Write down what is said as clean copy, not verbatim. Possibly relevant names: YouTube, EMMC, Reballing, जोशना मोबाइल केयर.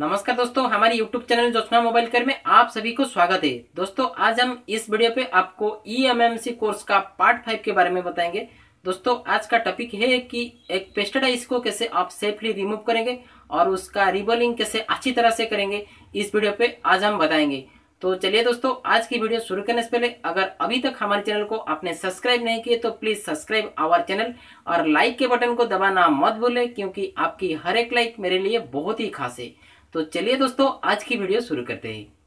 नमस्कार दोस्तों, हमारे YouTube channel जोशना मोबाइल केयर में आप सभी को स्वागत है। दोस्तों आज हम इस वीडियो पे आपको EMMC कोर्स का पार्ट 5 के बारे में बताएंगे। दोस्तों आज का टॉपिक है कि एक पेस्टिसाइड को कैसे आप सेफली रिमूव करेंगे और उसका रिबलिंग कैसे अच्छी तरह से करेंगे, इस वीडियो पे आज हम बताएंगे। तो चलिए दोस्तों आज की वीडियो शुरू करने से पहले अगर अभी तक हमारे चैनल को आपने सब्सक्राइब नहीं किए तो प्लीज सब्सक्राइब आवर चैनल और लाइक के बटन को दबाना मत भूलें, क्योंकि आपकी हर एक लाइक मेरे लिए बहुत ही खास है। तो चलिए दोस्तों आज की वीडियो शुरू करते हैं।